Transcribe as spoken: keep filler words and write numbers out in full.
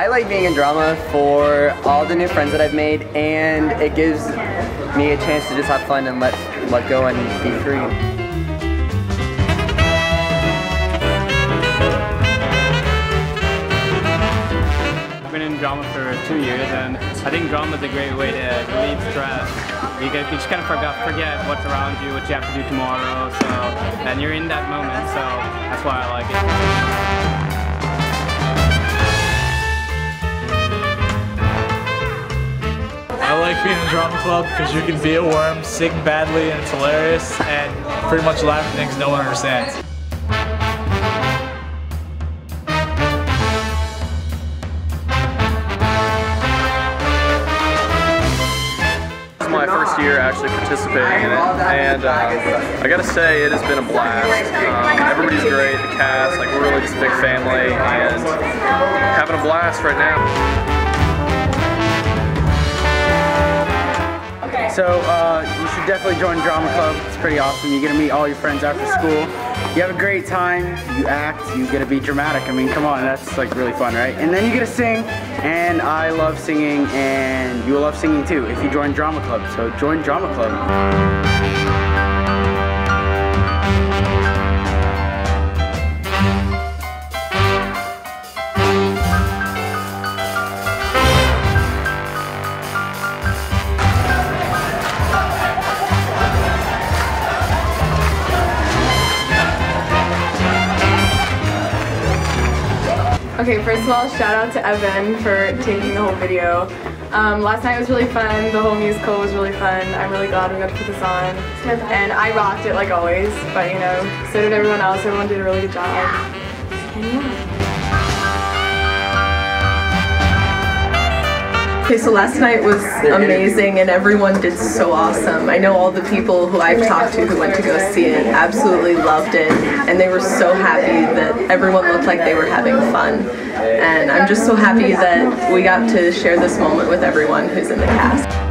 I like being in drama for all the new friends that I've made, and it gives me a chance to just have fun and let, let go and be free. Drama for two years, and I think drama is a great way to relieve stress. You, can, you just kind of forget, forget what's around you, what you have to do tomorrow, so, and you're in that moment, so that's why I like it. I like being in the drama club because you can be a worm, sing badly, and it's hilarious, and pretty much laugh at things no one understands. My first year actually participating in it, and um, I gotta say it has been a blast. Um, everybody's great, the cast, like we're really just a big family, and having a blast right now. So uh, you should definitely join Drama Club. It's pretty awesome. You get to meet all your friends after school. You have a great time. You act. You get to be dramatic. I mean, come on, that's like really fun, right? And then you get to sing. And I love singing, and you'll love singing too if you join Drama Club. So join Drama Club. Okay, first of all, shout out to Evan for taking the whole video. Um, last night was really fun, the whole musical was really fun. I'm really glad we got to put this on. And I rocked it like always, but you know, so did everyone else. Everyone did a really good job. Okay, so last night was amazing and everyone did so awesome. I know all the people who I've talked to who went to go see it absolutely loved it, and they were so happy that everyone looked like they were having fun. And I'm just so happy that we got to share this moment with everyone who's in the cast.